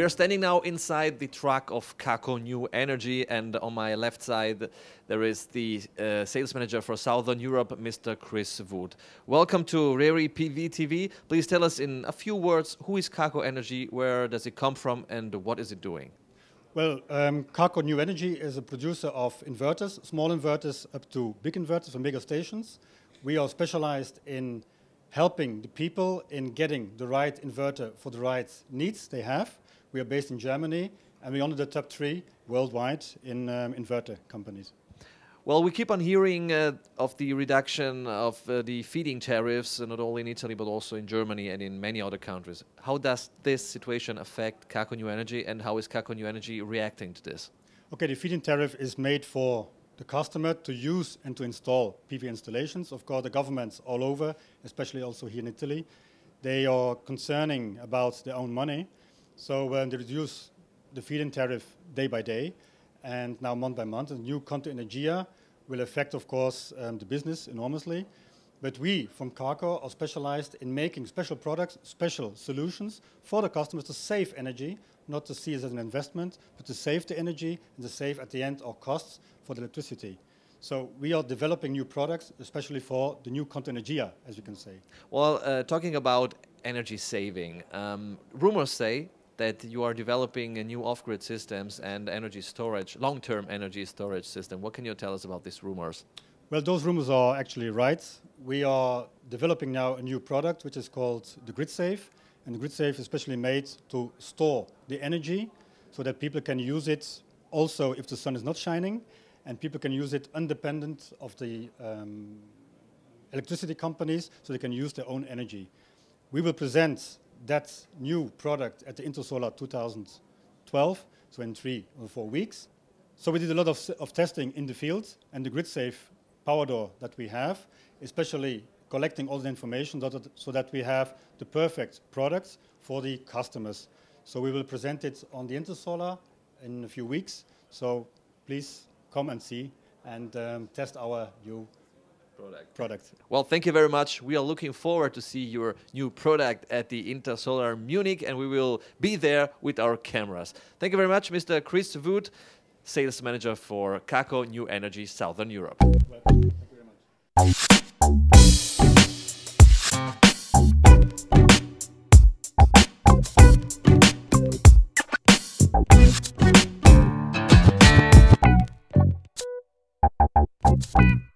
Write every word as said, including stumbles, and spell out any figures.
We are standing now inside the truck of Kaco New Energy, and on my left side there is the uh, sales manager for Southern Europe, Mister Chris Voet. Welcome to RERi P V T V. Please tell us in a few words, who is Kaco Energy, where does it come from, and what is it doing? Well, um, Kaco New Energy is a producer of inverters, small inverters up to big inverters for mega stations. We are specialized in helping the people in getting the right inverter for the right needs they have. We are based in Germany, and we're under the top three worldwide in um, inverter companies. Well, we keep on hearing uh, of the reduction of uh, the feed-in tariffs, uh, not only in Italy, but also in Germany and in many other countries. How does this situation affect Kaco New Energy, and how is Kaco New Energy reacting to this? Okay, the feed-in tariff is made for the customer to use and to install P V installations. Of course, the governments all over, especially also here in Italy, they are concerning about their own money. So um, they reduce the feed-in tariff day by day, and now month by month. The new Conto Energia will affect, of course, um, the business enormously. But we from Kaco are specialized in making special products, special solutions for the customers to save energy, not to see it as an investment, but to save the energy and to save at the end our costs for the electricity. So we are developing new products, especially for the new Conto Energia, as you can say. Well, uh, talking about energy saving, um, rumors say that you are developing a new off-grid systems and energy storage, long-term energy storage system. What can you tell us about these rumors? Well, those rumors are actually right. We are developing now a new product, which is called the GridSafe. And the GridSafe is especially made to store the energy so that people can use it also if the sun is not shining, and people can use it independent of the um, electricity companies, so they can use their own energy. We will present that new product at the Intersolar two thousand twelve, so in three or four weeks. So we did a lot of, of testing in the field, and the GridSafe power door that we have, especially collecting all the information that, so that we have the perfect products for the customers. So we will present it on the Intersolar in a few weeks. So please come and see and um, test our new Product. product. Well, thank you very much. We are looking forward to see your new product at the Intersolar Munich, and we will be there with our cameras. Thank you very much, Mister Chris Voet, Sales Manager for Kaco New Energy Southern Europe. Well, thank you very much.